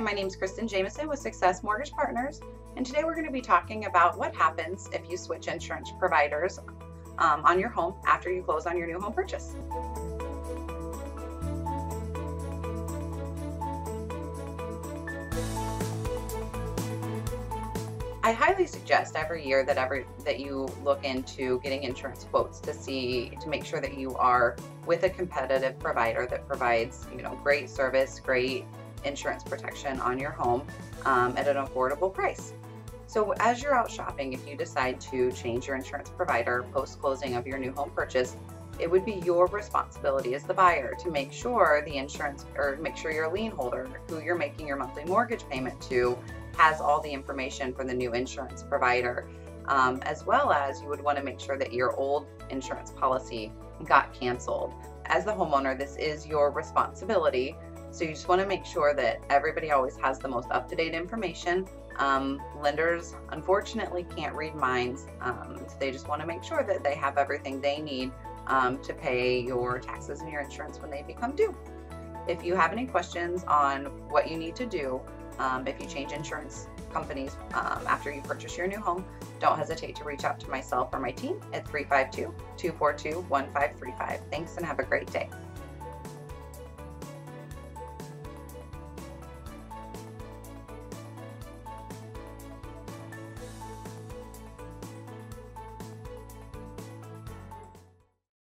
Hi, my name is Kristin Jamieson with Success Mortgage Partners, and today we're going to be talking about what happens if you switch insurance providers on your home after you close on your new home purchase. I highly suggest every year that you look into getting insurance quotes to make sure that you are with a competitive provider that provides, you know, great service, great insurance protection on your home at an affordable price. So as you're out shopping, if you decide to change your insurance provider post-closing of your new home purchase, it would be your responsibility as the buyer to make sure your lien holder, who you're making your monthly mortgage payment to, has all the information for the new insurance provider, as well as you would want to make sure that your old insurance policy got canceled. As the homeowner, this is your responsibility, so you just want to make sure that everybody always has the most up-to-date information. Lenders unfortunately can't read minds, so they just want to make sure that they have everything they need to pay your taxes and your insurance when they become due. If you have any questions on what you need to do if you change insurance companies after you purchase your new home, don't hesitate to reach out to myself or my team at 352-242-1535. Thanks and have a great day.